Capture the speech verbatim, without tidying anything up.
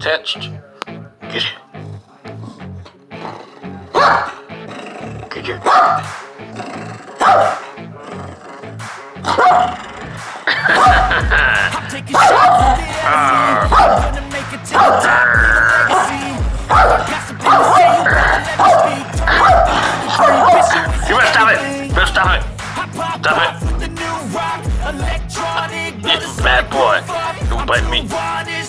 touched. Could, could you? I'll take a shot at the ass. I'm gonna make it to the top of the legacy. Got some people saying that you better stop it. Better stop it. Stop it. Stop it. Electronic, this bad boy. Don't bite me.